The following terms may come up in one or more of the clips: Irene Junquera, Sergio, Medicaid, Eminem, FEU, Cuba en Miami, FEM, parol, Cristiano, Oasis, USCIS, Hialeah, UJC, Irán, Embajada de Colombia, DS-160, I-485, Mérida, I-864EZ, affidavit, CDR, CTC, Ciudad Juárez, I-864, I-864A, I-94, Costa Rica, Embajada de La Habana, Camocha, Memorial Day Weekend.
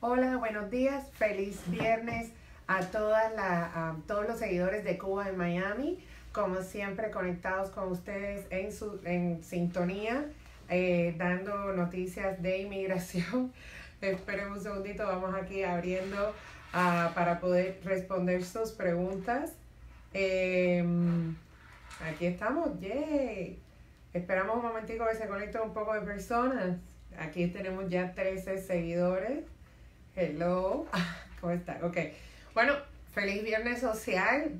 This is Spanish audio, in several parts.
Hola, buenos días, feliz viernes a todos los seguidores de Cuba en Miami, como siempre conectados con ustedes en sintonía, dando noticias de inmigración. Esperen un segundito, vamos aquí abriendo para poder responder sus preguntas. Aquí estamos, yay. Esperamos un momentico que se conecten un poco de personas. Aquí tenemos ya 13 seguidores. Hello, ¿cómo están? Ok, bueno, feliz viernes social,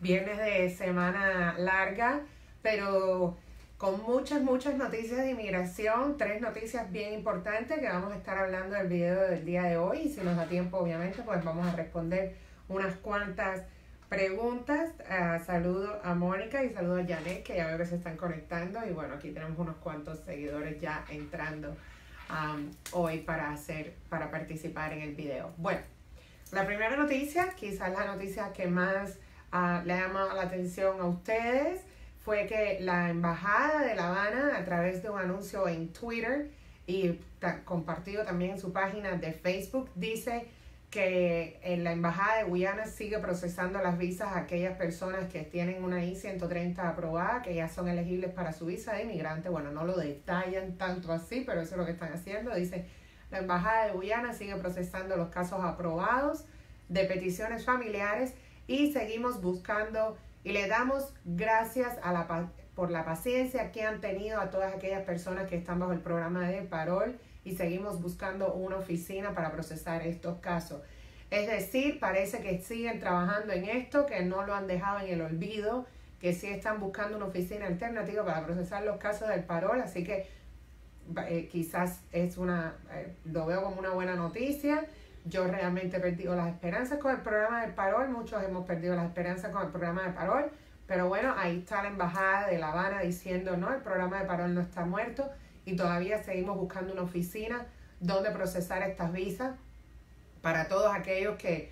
viernes de semana larga, pero con muchas noticias de inmigración, 3 noticias bien importantes que vamos a estar hablando del video del día de hoy, y si nos da tiempo, obviamente, pues vamos a responder unas cuantas preguntas. Saludo a Mónica y saludo a Janet, que ya veo que se están conectando, y bueno, aquí tenemos unos cuantos seguidores ya entrando hoy para participar en el video. Bueno, la primera noticia, quizás la noticia que más le ha llamado la atención a ustedes, fue que la Embajada de La Habana, a través de un anuncio en Twitter y compartido también en su página de Facebook, dice que la Embajada de Guyana sigue procesando las visas a aquellas personas que tienen una I-130 aprobada, que ya son elegibles para su visa de inmigrante. Bueno, no lo detallan tanto así, pero eso es lo que están haciendo. Dice, la Embajada de Guyana sigue procesando los casos aprobados de peticiones familiares y seguimos buscando y le damos gracias por la paciencia que han tenido a todas aquellas personas que están bajo el programa de parol, y seguimos buscando una oficina para procesar estos casos. Es decir, parece que siguen trabajando en esto, que no lo han dejado en el olvido, que sí están buscando una oficina alternativa para procesar los casos del parol, así que quizás es lo veo como una buena noticia. Yo realmente he perdido las esperanzas con el programa del parol, muchos hemos perdido las esperanzas con el programa de parol, pero bueno, ahí está la Embajada de La Habana diciendo, no, el programa de parol no está muerto, y todavía seguimos buscando una oficina donde procesar estas visas para todos aquellos que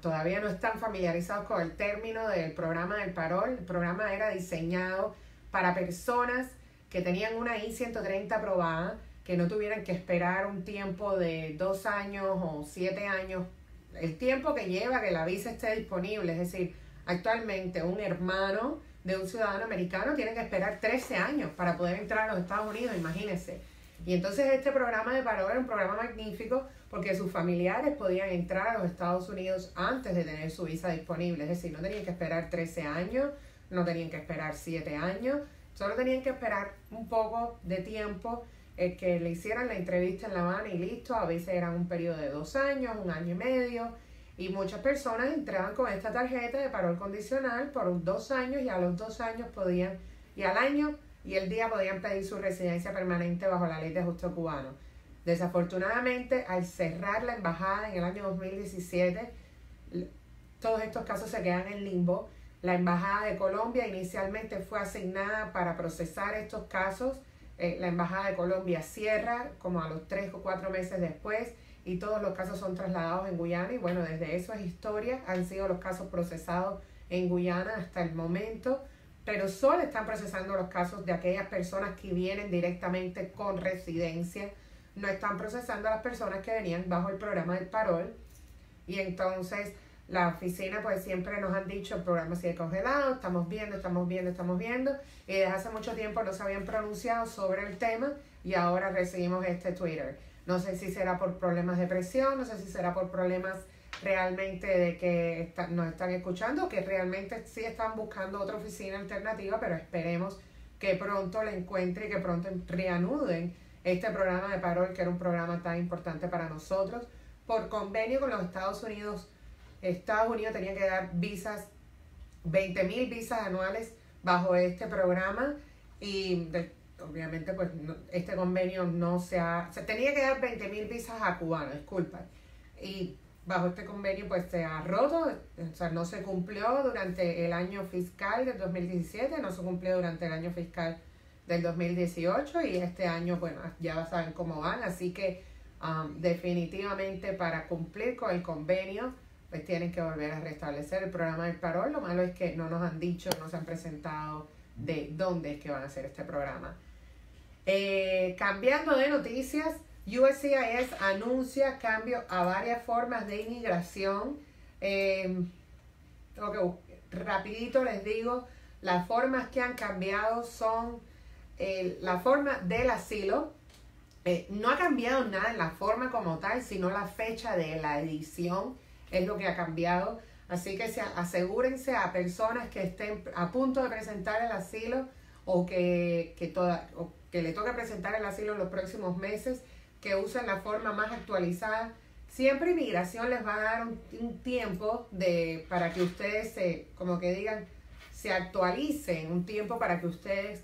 todavía no están familiarizados con el término del programa del parol. El programa era diseñado para personas que tenían una I-130 aprobada, que no tuvieran que esperar un tiempo de 2 años o 7 años, el tiempo que lleva que la visa esté disponible. Es decir, actualmente un hermano de un ciudadano americano tiene que esperar 13 años para poder entrar a los Estados Unidos, imagínense. Y entonces este programa de parol era un programa magnífico porque sus familiares podían entrar a los Estados Unidos antes de tener su visa disponible. Es decir, no tenían que esperar 13 años, no tenían que esperar 7 años, solo tenían que esperar un poco de tiempo que le hicieran la entrevista en La Habana y listo. A veces era un periodo de 2 años, 1 año y medio. Y muchas personas entraban con esta tarjeta de parol condicional por 2 años, y a los 2 años podían, y al año y el día podían pedir su residencia permanente bajo la ley de ajuste cubano. Desafortunadamente, al cerrar la embajada en el año 2017, todos estos casos se quedan en limbo. La Embajada de Colombia inicialmente fue asignada para procesar estos casos. La Embajada de Colombia cierra como a los 3 o 4 meses después, y todos los casos son trasladados en Guyana, y bueno, desde eso es historia. Han sido los casos procesados en Guyana hasta el momento, pero solo están procesando los casos de aquellas personas que vienen directamente con residencia. No están procesando a las personas que venían bajo el programa del parol, y entonces la oficina, pues siempre nos han dicho, el programa sigue congelado, estamos viendo, y desde hace mucho tiempo no se habían pronunciado sobre el tema, y ahora recibimos este Twitter. No sé si será por problemas de presión, no sé si será por problemas realmente de que nos están escuchando, que realmente sí están buscando otra oficina alternativa, pero esperemos que pronto la encuentren y que pronto reanuden este programa de parol, que era un programa tan importante para nosotros. Por convenio con los Estados Unidos tenía que dar visas, 20,000 visas anuales bajo este programa, y obviamente, pues, este convenio no se tenía que dar 20,000 visas a cubanos, disculpa. Y bajo este convenio, pues, se ha roto, o sea, no se cumplió durante el año fiscal del 2017, no se cumplió durante el año fiscal del 2018, y este año, bueno, ya saben cómo van, así que definitivamente para cumplir con el convenio, pues tienen que volver a restablecer el programa del parol. Lo malo es que no nos han dicho, no se han presentado de dónde es que van a hacer este programa. Cambiando de noticias, USCIS anuncia cambio a varias formas de inmigración. Rapidito les digo, las formas que han cambiado son la forma del asilo. No ha cambiado nada en la forma como tal, sino la fecha de la edición es lo que ha cambiado. Así que asegúrense a personas que estén a punto de presentar el asilo o que le toque presentar el asilo en los próximos meses, que usen la forma más actualizada. Siempre Inmigración les va a dar un tiempo para que ustedes se actualicen, un tiempo para que ustedes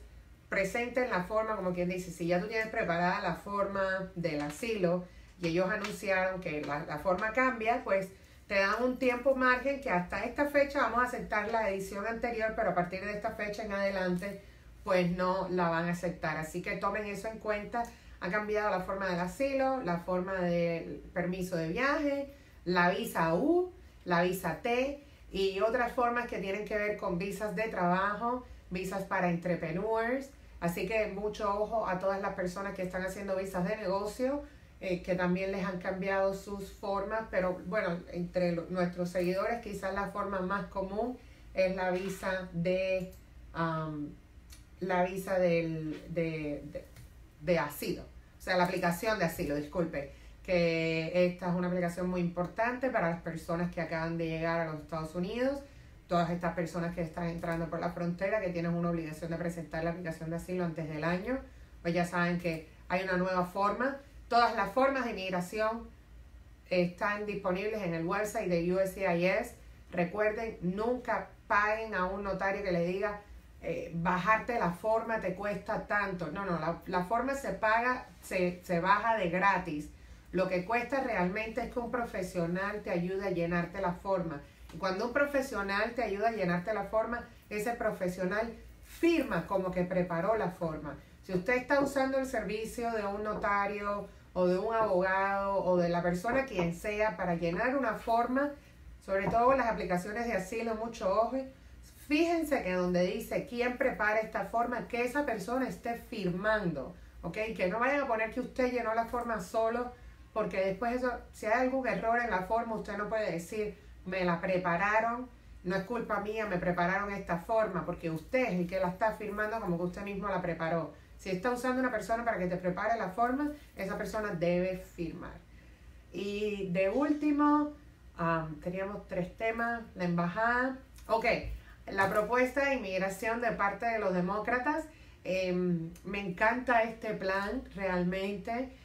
presenten la forma, como quien dice, si ya tú tienes preparada la forma del asilo y ellos anunciaron que la forma cambia, pues te dan un tiempo margen que hasta esta fecha vamos a aceptar la edición anterior, pero a partir de esta fecha en adelante, pues no la van a aceptar. Así que tomen eso en cuenta. Ha cambiado la forma del asilo, la forma del permiso de viaje, la visa U, la visa T y otras formas que tienen que ver con visas de trabajo, visas para entrepreneurs. Así que mucho ojo a todas las personas que están haciendo visas de negocio, que también les han cambiado sus formas, pero bueno, entre nuestros seguidores quizás la forma más común es la visa de asilo, o sea, la aplicación de asilo, disculpe, que esta es una aplicación muy importante para las personas que acaban de llegar a los Estados Unidos, todas estas personas que están entrando por la frontera, que tienen una obligación de presentar la aplicación de asilo antes del año, pues ya saben que hay una nueva forma. Todas las formas de inmigración están disponibles en el website de USCIS. Recuerden, nunca paguen a un notario que les diga, bajarte la forma te cuesta tanto. No, no, la forma se paga, se baja de gratis. Lo que cuesta realmente es que un profesional te ayude a llenarte la forma. Y cuando un profesional te ayuda a llenarte la forma, ese profesional firma como que preparó la forma. Si usted está usando el servicio de un notario o de un abogado o de la persona quien sea para llenar una forma, sobre todo en las aplicaciones de asilo, mucho ojo, fíjense que donde dice quién prepara esta forma, que esa persona esté firmando, ¿ok? Que no vayan a poner que usted llenó la forma solo, porque después eso, si hay algún error en la forma, usted no puede decir, me la prepararon, no es culpa mía, me prepararon esta forma, porque usted es el que la está firmando como que usted mismo la preparó. Si está usando una persona para que te prepare la forma, esa persona debe firmar. Y de último, teníamos tres temas, la embajada. Ok, la propuesta de inmigración de parte de los demócratas. Me encanta este plan realmente,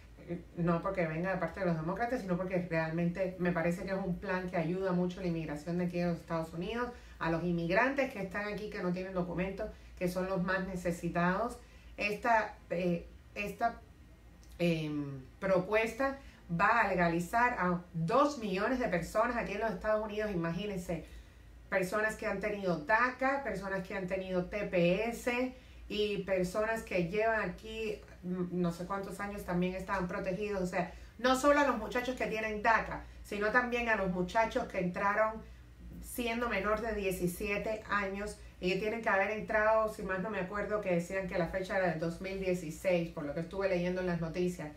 no porque venga de parte de los demócratas, sino porque realmente me parece que es un plan que ayuda mucho a la inmigración de aquí de los Estados Unidos, a los inmigrantes que están aquí, que no tienen documentos, que son los más necesitados. Esta propuesta va a legalizar a 2 millones de personas aquí en los Estados Unidos, imagínense, personas que han tenido DACA, personas que han tenido TPS y personas que llevan aquí no sé cuántos años también estaban protegidos. O sea, no solo a los muchachos que tienen DACA, sino también a los muchachos que entraron siendo menor de 17 años y que tienen que haber entrado, si más no me acuerdo, que decían que la fecha era del 2016, por lo que estuve leyendo en las noticias.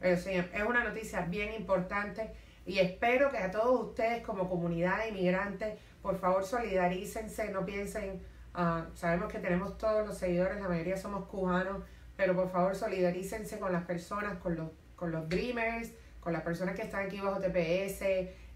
O sea, es una noticia bien importante y espero que a todos ustedes como comunidad de inmigrantes, por favor solidarícense, no piensen, sabemos que tenemos todos los seguidores, la mayoría somos cubanos, pero por favor solidarícense con las personas, con los dreamers, con las personas que están aquí bajo TPS,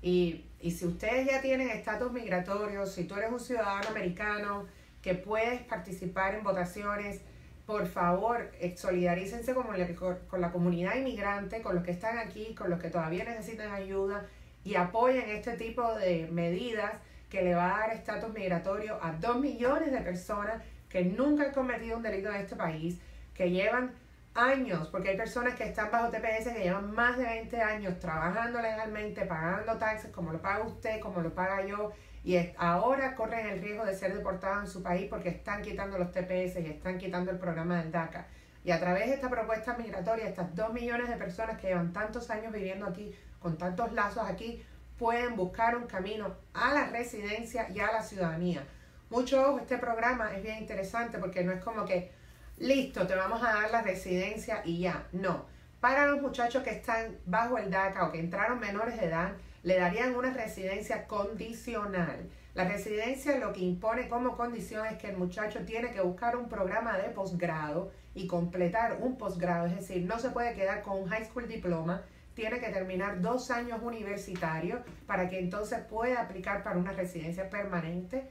y si ustedes ya tienen estatus migratorio, si tú eres un ciudadano americano que puedes participar en votaciones, por favor solidarícense con la comunidad inmigrante, con los que están aquí, con los que todavía necesitan ayuda, y apoyen este tipo de medidas que le va a dar estatus migratorio a 2 millones de personas que nunca han cometido un delito en este país, que llevan años, porque hay personas que están bajo TPS que llevan más de 20 años trabajando legalmente, pagando taxes como lo paga usted, como lo paga yo, y ahora corren el riesgo de ser deportados en su país porque están quitando los TPS y están quitando el programa del DACA. Y a través de esta propuesta migratoria, estas 2 millones de personas que llevan tantos años viviendo aquí, con tantos lazos aquí, pueden buscar un camino a la residencia y a la ciudadanía. Mucho ojo, este programa es bien interesante porque no es como que listo, te vamos a dar la residencia y ya. No, para los muchachos que están bajo el DACA o que entraron menores de edad, le darían una residencia condicional. La residencia lo que impone como condición es que el muchacho tiene que buscar un programa de posgrado y completar un posgrado, es decir, no se puede quedar con un high school diploma, tiene que terminar 2 años universitarios para que entonces pueda aplicar para una residencia permanente.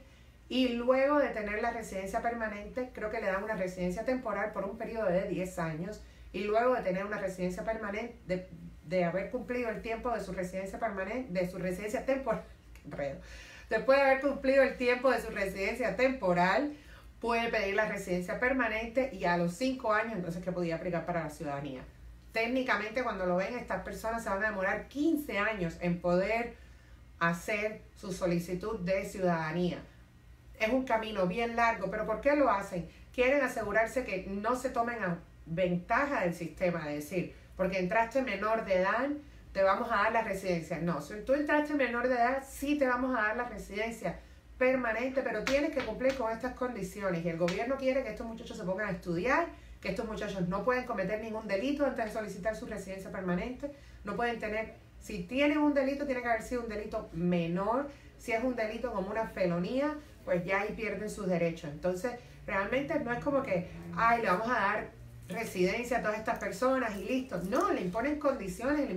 Y luego de tener la residencia permanente, creo que le dan una residencia temporal por un periodo de 10 años. Y luego de tener una residencia permanente, de haber cumplido el tiempo de su residencia permanente, de su residencia temporal, después de haber cumplido el tiempo de su residencia temporal, puede pedir la residencia permanente y a los 5 años entonces que podía aplicar para la ciudadanía. Técnicamente, cuando lo ven, estas personas se van a demorar 15 años en poder hacer su solicitud de ciudadanía. Es un camino bien largo, pero ¿por qué lo hacen? Quieren asegurarse que no se tomen a ventaja del sistema, es decir, porque entraste menor de edad, te vamos a dar la residencia. No, si tú entraste menor de edad, sí te vamos a dar la residencia permanente, pero tienes que cumplir con estas condiciones. Y el gobierno quiere que estos muchachos se pongan a estudiar, que estos muchachos no pueden cometer ningún delito antes de solicitar su residencia permanente, no pueden tener, si tienen un delito, tiene que haber sido un delito menor, si es un delito como una felonía, pues ya ahí pierden sus derechos. Entonces, realmente no es como que, ay, le vamos a dar residencia a todas estas personas y listo. No, le imponen condiciones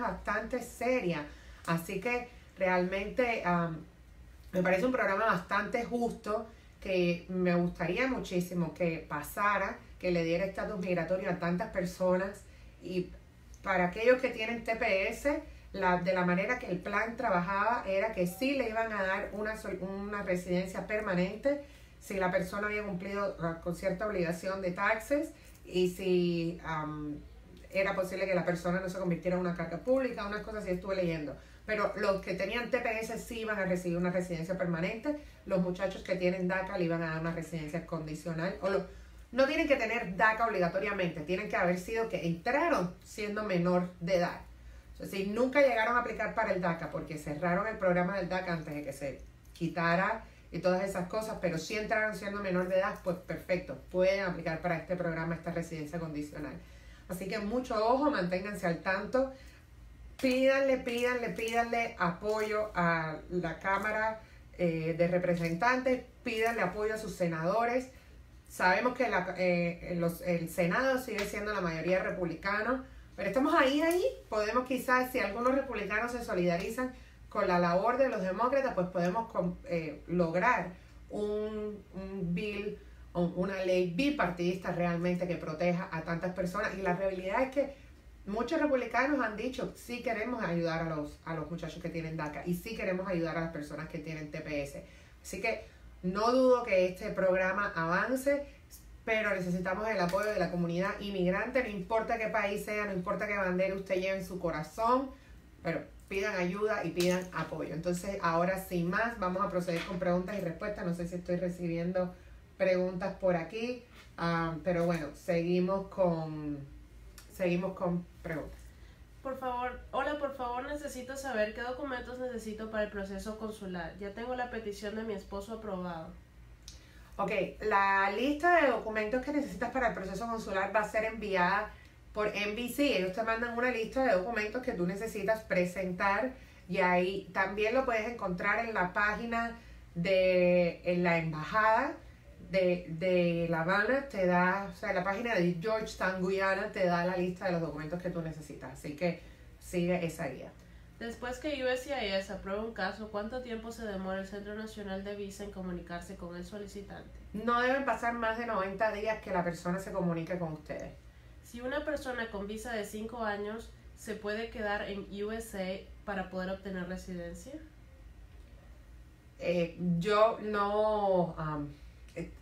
bastante serias. Así que realmente me parece un programa bastante justo, que me gustaría muchísimo que pasara, que le diera estatus migratorio a tantas personas, y para aquellos que tienen TPS, de la manera que el plan trabajaba era que sí le iban a dar una residencia permanente si la persona había cumplido con cierta obligación de taxes y si era posible que la persona no se convirtiera en una carga pública, unas cosas así estuve leyendo. Pero los que tenían TPS sí iban a recibir una residencia permanente, los muchachos que tienen DACA le iban a dar una residencia condicional. No tienen que tener DACA obligatoriamente, tienen que haber sido que entraron siendo menor de edad. Es decir, nunca llegaron a aplicar para el DACA porque cerraron el programa del DACA antes de que se quitara y todas esas cosas, pero si entraron siendo menor de edad, pues perfecto, pueden aplicar para este programa, esta residencia condicional. Así que mucho ojo, manténganse al tanto. Pídanle apoyo a la Cámara de Representantes, pídanle apoyo a sus senadores. Sabemos que el Senado sigue siendo la mayoría republicano, pero estamos ahí. Podemos quizás, si algunos republicanos se solidarizan con la labor de los demócratas, pues podemos lograr un bill, una ley bipartidista realmente que proteja a tantas personas. Y la realidad es que muchos republicanos han dicho, sí queremos ayudar a los muchachos que tienen DACA y sí queremos ayudar a las personas que tienen TPS. Así que no dudo que este programa avance, pero necesitamos el apoyo de la comunidad inmigrante, no importa qué país sea, no importa qué bandera usted lleve en su corazón, pero pidan ayuda y pidan apoyo. Entonces, ahora sin más, vamos a proceder con preguntas y respuestas. No sé si estoy recibiendo preguntas por aquí, pero bueno, seguimos con preguntas. Por favor, hola, por favor, necesito saber qué documentos necesito para el proceso consular. Ya tengo la petición de mi esposo aprobado. Ok, la lista de documentos que necesitas para el proceso consular va a ser enviada por NBC. Ellos te mandan una lista de documentos que tú necesitas presentar y ahí también lo puedes encontrar en la página de la Embajada de La Habana. Te da, o sea, la página de Georgetown, Guyana, te da la lista de los documentos que tú necesitas, así que sigue esa guía. Después que USCIS aprueba un caso, ¿cuánto tiempo se demora el Centro Nacional de Visa en comunicarse con el solicitante? No deben pasar más de 90 días que la persona se comunique con ustedes. Si una persona con visa de 5 años se puede quedar en USA para poder obtener residencia. Yo no...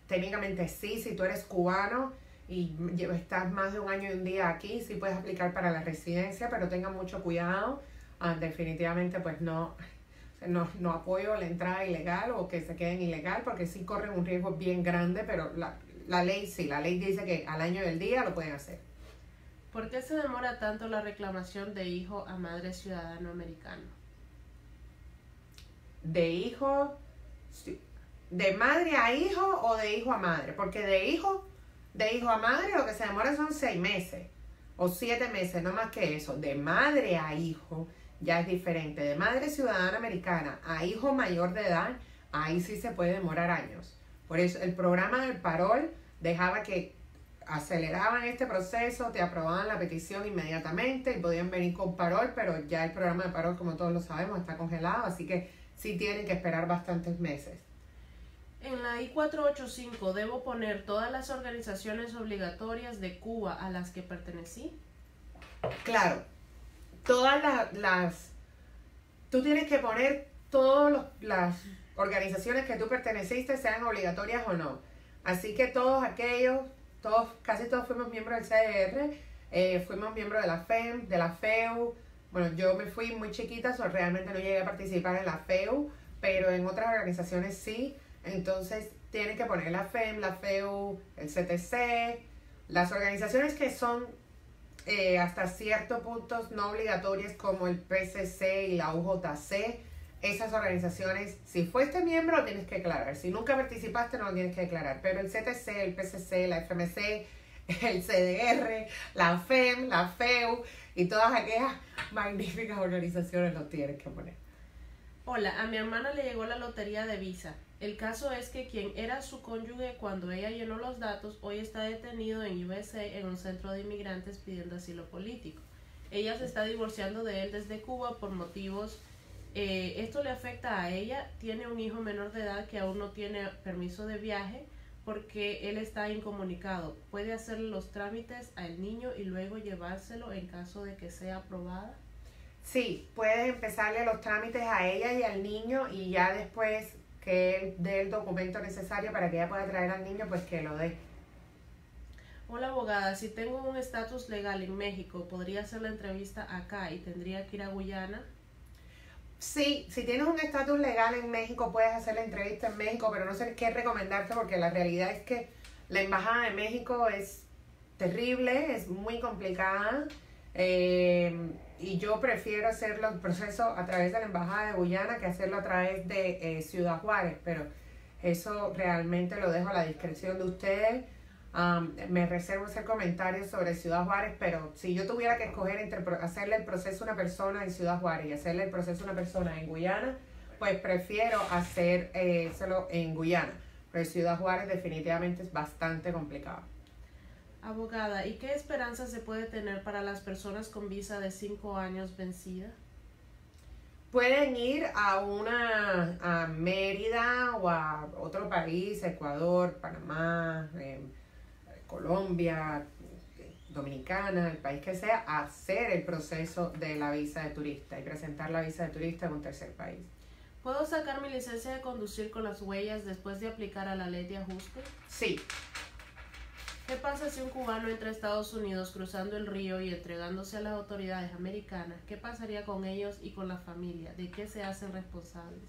técnicamente sí, si tú eres cubano y estás más de 1 año y 1 día aquí, sí puedes aplicar para la residencia, pero tengan mucho cuidado. Definitivamente pues no apoyo la entrada ilegal o que se queden ilegal, porque sí corren un riesgo bien grande, pero la ley dice que al año del día lo pueden hacer. ¿Por qué se demora tanto la reclamación de hijo a madre ciudadano americano? De hijo... Sí. ¿De madre a hijo o de hijo a madre? Porque de hijo a madre lo que se demora son 6 meses. o 7 meses, no más que eso, de madre a hijo, ya es diferente. De madre ciudadana americana a hijo mayor de edad, ahí sí se puede demorar años. Por eso el programa del parol dejaba que aceleraban este proceso, te aprobaban la petición inmediatamente y podían venir con parol, pero ya el programa de parol, como todos lo sabemos, está congelado, así que sí tienen que esperar bastantes meses. En la I-485, ¿debo poner todas las organizaciones obligatorias de Cuba a las que pertenecí? Claro, todas las tú tienes que poner todas las organizaciones que tú perteneciste, sean obligatorias o no. Así que todos aquellos, casi todos fuimos miembros del CDR, fuimos miembros de la FEM, de la FEU. Bueno, yo me fui muy chiquita, so realmente no llegué a participar en la FEU, pero en otras organizaciones sí. Entonces tienen que poner la FEM, la FEU, el CTC, las organizaciones que son hasta ciertos puntos no obligatorias, como el PCC y la UJC. Esas organizaciones, si fuiste miembro, lo tienes que declarar. Si nunca participaste, no lo tienes que declarar. Pero el CTC, el PCC, la FMC, el CDR, la FEM, la FEU y todas aquellas magníficas organizaciones lo tienes que poner. Hola, a mi hermana le llegó la lotería de Visa. El caso es que quien era su cónyuge cuando ella llenó los datos, hoy está detenido en USA en un centro de inmigrantes pidiendo asilo político. Ella se está divorciando de él desde Cuba por motivos... esto le afecta a ella. Tiene un hijo menor de edad que aún no tiene permiso de viaje porque él está incomunicado. Puede hacerle los trámites al niño y luego llevárselo en caso de que sea aprobada. Sí, puedes empezarle los trámites a ella y al niño, y ya después que él dé el documento necesario para que ella pueda traer al niño, pues que lo dé. Hola abogada, si tengo un estatus legal en México, ¿podría hacer la entrevista acá y tendría que ir a Guyana? Sí, si tienes un estatus legal en México, puedes hacer la entrevista en México, pero no sé qué recomendarte, porque la realidad es que la Embajada de México es terrible, es muy complicada, y yo prefiero hacerlo el proceso a través de la Embajada de Guyana que hacerlo a través de Ciudad Juárez, pero eso realmente lo dejo a la discreción de ustedes. Me reservo hacer comentarios sobre Ciudad Juárez, pero si yo tuviera que escoger entre hacerle el proceso a una persona en Ciudad Juárez y hacerle el proceso a una persona en Guyana, pues prefiero hacerlo en Guyana, pero Ciudad Juárez definitivamente es bastante complicado. Abogada, ¿y qué esperanza se puede tener para las personas con visa de 5 años vencida? Pueden ir a Mérida o a otro país, Ecuador, Panamá, Colombia, Dominicana, el país que sea, a hacer el proceso de la visa de turista y presentar la visa de turista en un tercer país. ¿Puedo sacar mi licencia de conducir con las huellas después de aplicar a la ley de ajuste? Sí. ¿Qué pasa si un cubano entra a Estados Unidos cruzando el río y entregándose a las autoridades americanas? ¿Qué pasaría con ellos y con la familia? ¿De qué se hacen responsables?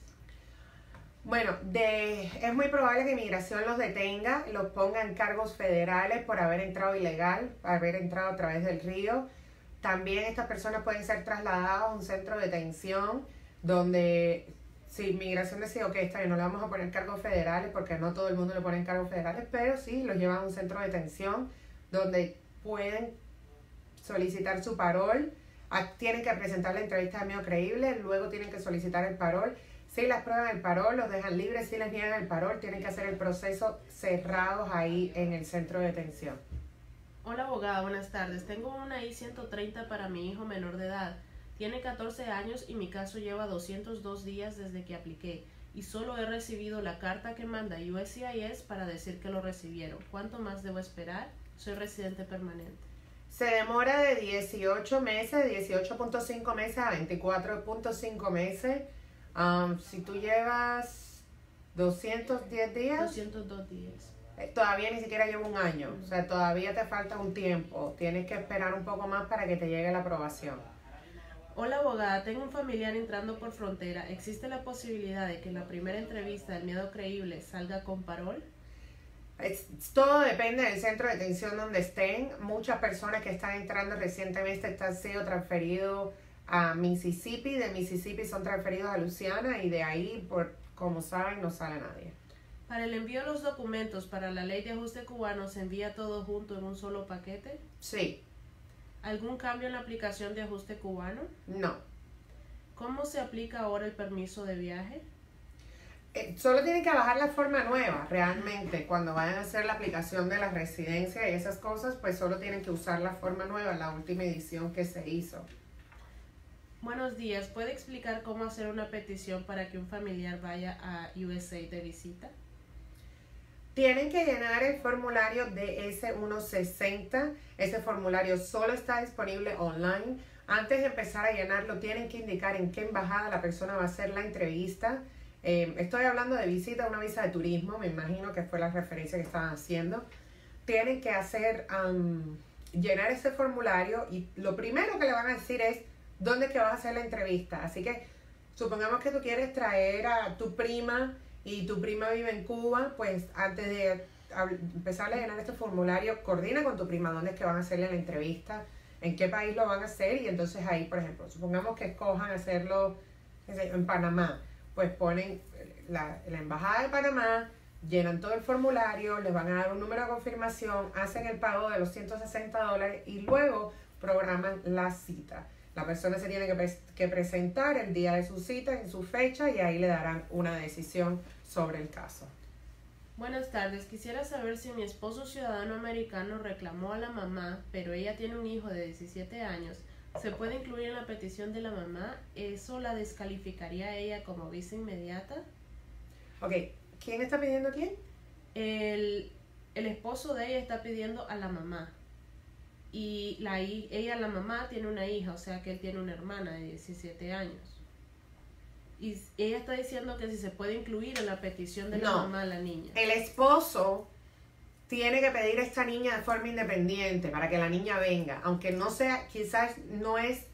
Bueno, es muy probable que Migración los detenga, los ponga en cargos federales por haber entrado ilegal, haber entrado a través del río. También estas personas pueden ser trasladadas a un centro de detención donde, si Migración decide, ok, está bien, no le vamos a poner cargos federales porque no todo el mundo le pone cargos federales, pero sí los llevan a un centro de detención donde pueden solicitar su parol, tienen que presentar la entrevista de medio creíble, luego tienen que solicitar el parol. Si les prueban el parol, los dejan libres. Si les niegan el parol, tienen que hacer el proceso cerrados ahí en el centro de detención. Hola abogada, buenas tardes. Tengo una I-130 para mi hijo menor de edad. Tiene 14 años y mi caso lleva 202 días desde que apliqué y solo he recibido la carta que manda USCIS para decir que lo recibieron. ¿Cuánto más debo esperar? Soy residente permanente. Se demora de 18 meses, 18.5 meses a 24.5 meses. Si tú llevas 210 días... 202 días. Todavía ni siquiera lleva un año, o sea, todavía te falta un tiempo. Tienes que esperar un poco más para que te llegue la aprobación. Hola abogada, tengo un familiar entrando por frontera. ¿Existe la posibilidad de que en la primera entrevista del miedo creíble salga con parol? Todo depende del centro de detención donde estén. Muchas personas que están entrando recientemente han sido transferidos a Mississippi. De Mississippi son transferidos a Luisiana y de ahí, como saben, no sale nadie. ¿Para el envío de los documentos para la ley de ajuste cubano se envía todo junto en un solo paquete? Sí. ¿Algún cambio en la aplicación de ajuste cubano? No. ¿Cómo se aplica ahora el permiso de viaje? Solo tienen que bajar la forma nueva, realmente. Cuando vayan a hacer la aplicación de la residencia y esas cosas, pues solo tienen que usar la forma nueva, la última edición que se hizo. Buenos días. ¿Puede explicar cómo hacer una petición para que un familiar vaya a USCIS de visita? Tienen que llenar el formulario DS-160. Ese formulario solo está disponible online. Antes de empezar a llenarlo, tienen que indicar en qué embajada la persona va a hacer la entrevista. Estoy hablando de visita, una visa de turismo, me imagino que fue la referencia que estaban haciendo. Tienen que hacer, llenar ese formulario, y lo primero que le van a decir es dónde es que vas a hacer la entrevista. Así que supongamos que tú quieres traer a tu prima y tu prima vive en Cuba, pues antes de empezar a llenar este formulario, coordina con tu prima dónde es que van a hacerle la entrevista, en qué país lo van a hacer, y entonces ahí, por ejemplo, supongamos que escojan hacerlo en Panamá. Pues ponen la Embajada de Panamá, llenan todo el formulario, les van a dar un número de confirmación, hacen el pago de los $160 y luego programan la cita. La persona se tiene que presentar el día de su cita, en su fecha, y ahí le darán una decisión sobre el caso. Buenas tardes. Quisiera saber si mi esposo ciudadano americano reclamó a la mamá, pero ella tiene un hijo de 17 años. ¿Se puede incluir en la petición de la mamá? ¿Eso la descalificaría a ella como visa inmediata? Ok, ¿quién está pidiendo a quién? El esposo de ella está pidiendo a la mamá. Y la mamá, tiene una hija, o sea que él tiene una hermana de 17 años. Y ella está diciendo que si se puede incluir en la petición de la mamá a la niña. El esposo tiene que pedir a esta niña de forma independiente para que la niña venga, aunque no sea, quizás no es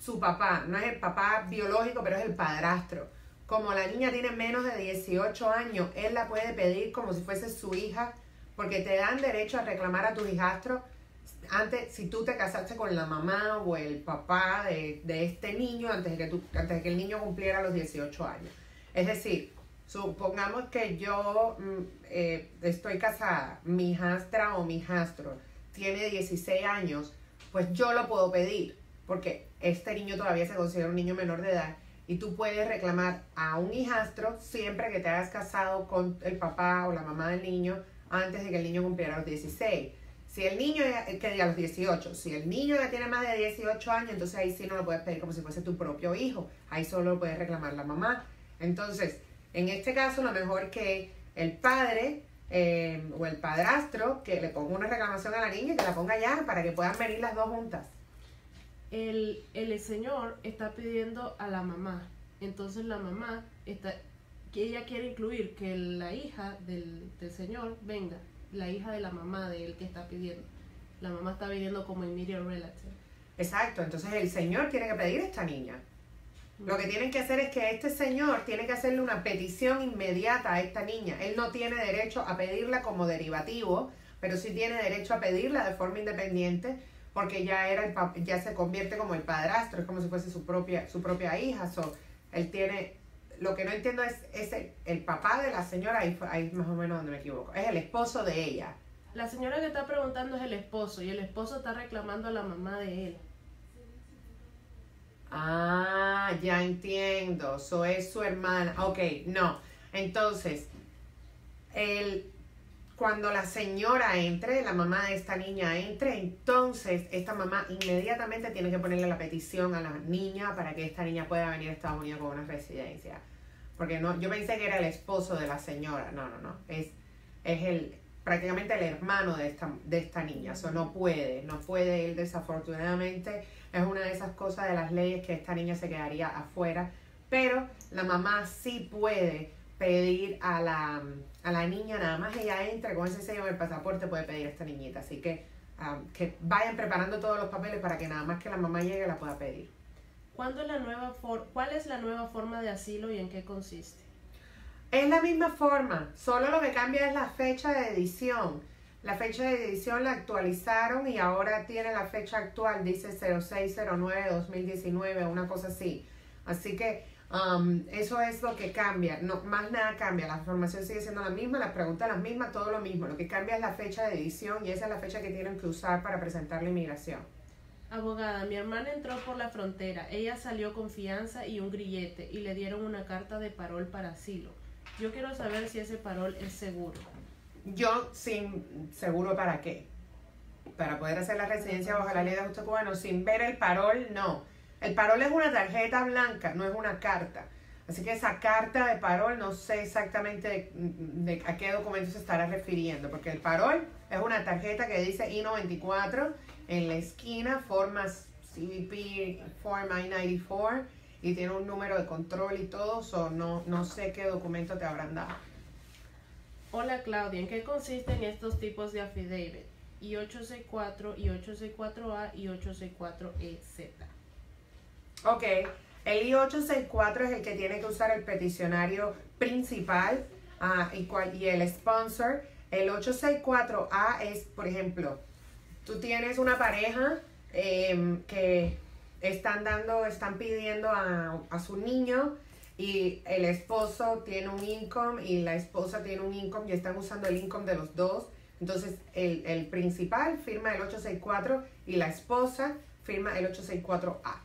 su papá, no es el papá biológico, pero es el padrastro. Como la niña tiene menos de 18 años, él la puede pedir como si fuese su hija, porque te dan derecho a reclamar a tus hijastros antes, si tú te casaste con la mamá o el papá de este niño antes de que el niño cumpliera los 18 años. Es decir, supongamos que yo estoy casada, mi hijastra o mi hijastro tiene 16 años, pues yo lo puedo pedir, porque este niño todavía se considera un niño menor de edad, y tú puedes reclamar a un hijastro siempre que te hayas casado con el papá o la mamá del niño antes de que el niño cumpliera los 16. Si el niño a los 18, si el niño ya tiene más de 18 años, entonces ahí sí no lo puedes pedir como si fuese tu propio hijo, ahí solo lo puedes reclamar la mamá. Entonces, en este caso, lo mejor que el padre o el padrastro que le ponga una reclamación a la niña y que la ponga ya para que puedan venir las dos juntas. El señor está pidiendo a la mamá. Entonces la mamá, ella quiere incluir que la hija del señor venga, la hija de la mamá de él que está pidiendo. La mamá está pidiendo como immediate relative. Exacto, entonces el señor tiene que pedir a esta niña. Lo que tienen que hacer es que este señor tiene que hacerle una petición inmediata a esta niña. Él no tiene derecho a pedirla como derivativo, pero sí tiene derecho a pedirla de forma independiente, porque ya se convierte como el padrastro, es como si fuese su propia hija. So, él tiene, lo que no entiendo es el papá de la señora, ahí más o menos donde me equivoco, es el esposo de ella. La señora que está preguntando es el esposo, y el esposo está reclamando a la mamá de él. Ah, ya entiendo. So es su hermana. Ok, no. Entonces, cuando la señora entre, la mamá de esta niña entre, entonces esta mamá inmediatamente tiene que ponerle la petición a la niña para que esta niña pueda venir a Estados Unidos con una residencia. Porque no, yo pensé que era el esposo de la señora. No, no, no. Es prácticamente el hermano de esta niña. Eso no puede él, desafortunadamente. Es una de esas cosas de las leyes que esta niña se quedaría afuera, pero la mamá sí puede pedir a la niña, nada más ella entra con ese sello del pasaporte, puede pedir a esta niñita, así que vayan preparando todos los papeles para que nada más que la mamá llegue la pueda pedir. ¿Cuál es la nueva forma de asilo y en qué consiste? Es la misma forma, solo lo que cambia es la fecha de edición. La fecha de edición la actualizaron y ahora tiene la fecha actual, dice 06/09/2019, una cosa así. Así que eso es lo que cambia, no, más nada cambia, la información sigue siendo la misma, las preguntas las mismas, todo lo mismo. Lo que cambia es la fecha de edición y esa es la fecha que tienen que usar para presentar la inmigración. Abogada, mi hermana entró por la frontera. Ella salió con fianza y un grillete y le dieron una carta de parol para asilo. Yo quiero saber si ese parol es seguro. Yo, sin seguro, ¿para qué? Para poder hacer la residencia bajo la ley de ajuste cubano, sin ver el parol, no. El parol es una tarjeta blanca, no es una carta. Así que esa carta de parol, no sé exactamente de a qué documento se estará refiriendo, porque el parol es una tarjeta que dice I-94 en la esquina, forma CBP, forma I-94, y tiene un número de control y todo, so no sé qué documento te habrán dado. Hola Claudia, ¿en qué consisten estos tipos de affidavit? I-864, I-864A, I-864EZ. Ok, el I-864 es el que tiene que usar el peticionario principal y el sponsor. El 864A es, por ejemplo, tú tienes una pareja que están pidiendo a su niño y el esposo tiene un income y la esposa tiene un income y están usando el income de los dos. Entonces el principal firma el 864 y la esposa firma el 864A.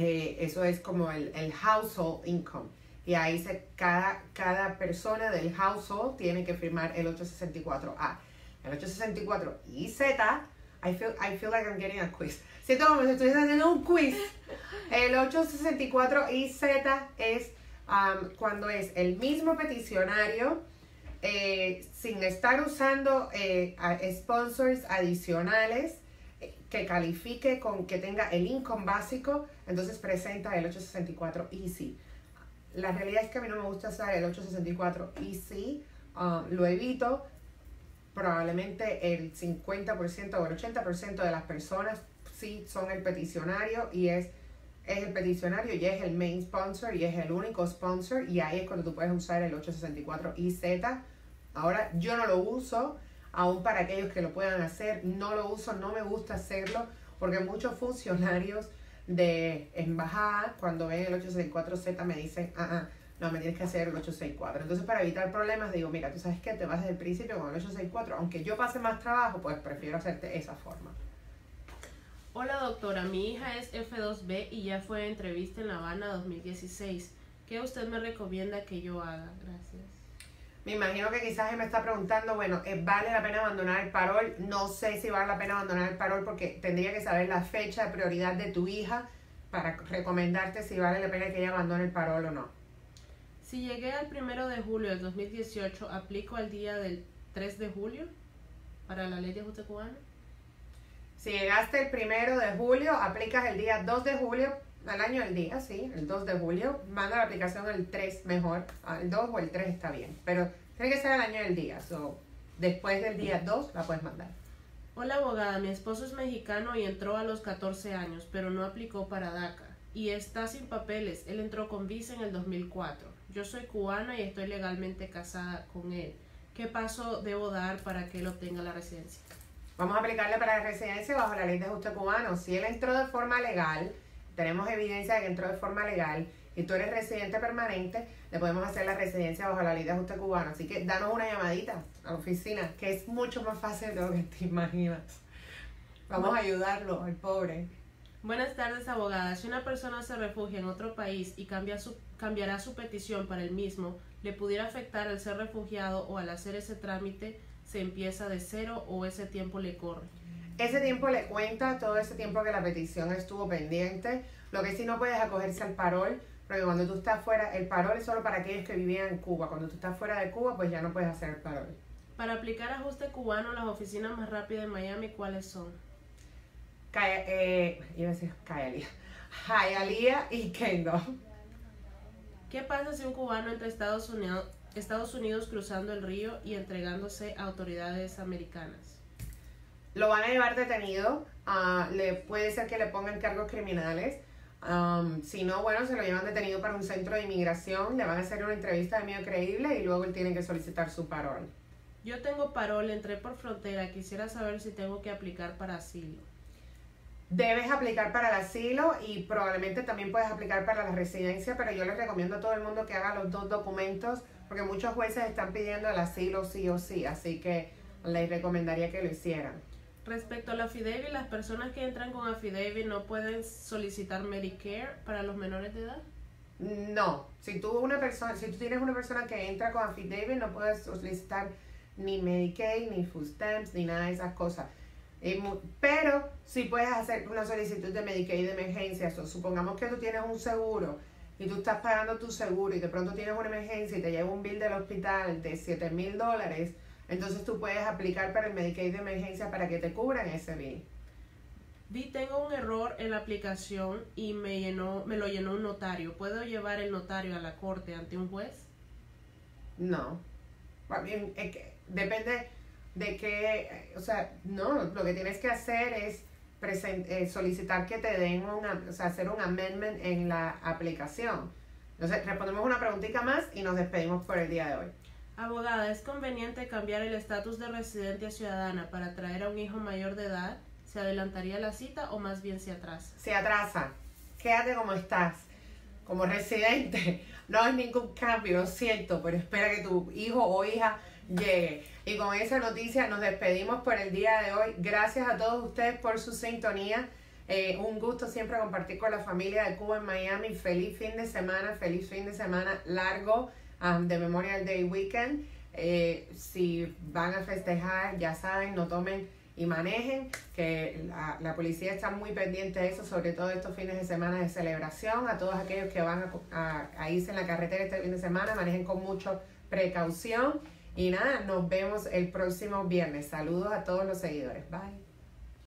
Eso es como el household income. Y ahí cada persona del household tiene que firmar el 864A. El 864IZ, I feel like I'm getting a quiz. Siento como si estuviese haciendo un quiz. El 864IZ es cuando es el mismo peticionario sin estar usando sponsors adicionales que califique con que tenga el income básico, entonces presenta el 864 EC. La realidad es que a mí no me gusta usar el 864 EC, lo evito. Probablemente el 50% o el 80% de las personas sí son el peticionario y es el peticionario y es el main sponsor y es el único sponsor, y ahí es cuando tú puedes usar el 864EZ. Ahora, yo no lo uso, aún para aquellos que lo puedan hacer, no lo uso, no me gusta hacerlo, porque muchos funcionarios de embajada, cuando ven el 864Z, me dicen, no, me tienes que hacer el 864. Entonces, para evitar problemas, digo, mira, tú sabes que te vas desde el principio con el 864. Aunque yo pase más trabajo, pues prefiero hacerte esa forma. Hola doctora, mi hija es F2B y ya fue a entrevista en La Habana 2016. ¿Qué usted me recomienda que yo haga? Gracias. Me imagino que quizás me está preguntando, bueno, ¿vale la pena abandonar el parol? No sé si vale la pena abandonar el parol, porque tendría que saber la fecha de prioridad de tu hija para recomendarte si vale la pena que ella abandone el parol o no. Si llegué al 1 de julio de 2018, ¿aplico al día del 3 de julio para la ley de ajuste cubano? Si llegaste el 1 de julio, aplicas el día 2 de julio, al año del día, sí, el 2 de julio. Manda la aplicación el 3 mejor, el 2 o el 3 está bien, pero tiene que ser al año del día, so, después del día 2 la puedes mandar. Hola abogada, mi esposo es mexicano y entró a los 14 años, pero no aplicó para DACA. Y está sin papeles. Él entró con visa en el 2004. Yo soy cubana y estoy legalmente casada con él. ¿Qué paso debo dar para que él obtenga la residencia? Vamos a aplicarle para la residencia bajo la ley de ajuste cubano. Si él entró de forma legal, tenemos evidencia de que entró de forma legal, y tú eres residente permanente, le podemos hacer la residencia bajo la ley de ajuste cubano. Así que danos una llamadita a la oficina, que es mucho más fácil de lo que te imaginas. Vamos a ayudarlo, al pobre. Buenas tardes, abogada. Si una persona se refugia en otro país y cambiará su petición para el mismo, ¿le pudiera afectar al ser refugiado o al hacer ese trámite se empieza de cero o ese tiempo le corre? Ese tiempo le cuenta, todo ese tiempo que la petición estuvo pendiente. Lo que sí, no puedes acogerse al parol, porque cuando tú estás fuera, el parol es solo para aquellos que vivían en Cuba. Cuando tú estás fuera de Cuba, pues ya no puedes hacer el parol. Para aplicar ajuste cubano, las oficinas más rápidas de Miami, ¿cuáles son? Hialeah y Kendall. ¿Qué pasa si un cubano entra a Estados Unidos cruzando el río y entregándose a autoridades americanas? Lo van a llevar detenido, puede ser que le pongan cargos criminales. Si no, bueno, se lo llevan detenido para un centro de inmigración, le van a hacer una entrevista de medio creíble y luego él tiene que solicitar su parol. Yo tengo parol, entré por frontera, quisiera saber si tengo que aplicar para asilo. Debes aplicar para el asilo y probablemente también puedes aplicar para la residencia, pero yo les recomiendo a todo el mundo que haga los dos documentos, porque muchos jueces están pidiendo el asilo sí o sí, así que les recomendaría que lo hicieran. Respecto al affidavit, las personas que entran con affidavit no pueden solicitar Medicare para los menores de edad. No, si tú tienes una persona que entra con affidavit no puedes solicitar ni Medicaid, ni food stamps, ni nada de esas cosas. Pero sí puedes hacer una solicitud de Medicaid de emergencia. Supongamos que tú tienes un seguro y tú estás pagando tu seguro y de pronto tienes una emergencia y te llega un bill del hospital de $7,000, entonces tú puedes aplicar para el Medicaid de emergencia para que te cubran ese bill. Vi, tengo un error en la aplicación y me lo llenó un notario. ¿Puedo llevar el notario a la corte ante un juez? No. Depende de qué, o sea, no, lo que tienes que hacer es solicitar que te den hacer un amendment en la aplicación. Entonces, respondemos una preguntita más y nos despedimos por el día de hoy. Abogada, ¿es conveniente cambiar el estatus de residente a ciudadana para traer a un hijo mayor de edad? ¿Se adelantaría la cita o más bien se atrasa? Se atrasa. Quédate como estás, como residente. No hay ningún cambio, lo siento, pero espera que tu hijo o hija llegue. Y con esa noticia nos despedimos por el día de hoy. Gracias a todos ustedes por su sintonía. Un gusto siempre compartir con la familia de Cuba en Miami. Feliz fin de semana largo de Memorial Day Weekend. Si van a festejar, ya saben, no tomen y manejen, que la policía está muy pendiente de eso, sobre todo estos fines de semana de celebración. A todos aquellos que van a irse en la carretera este fin de semana, manejen con mucha precaución. Y nada, nos vemos el próximo viernes. Saludos a todos los seguidores. Bye.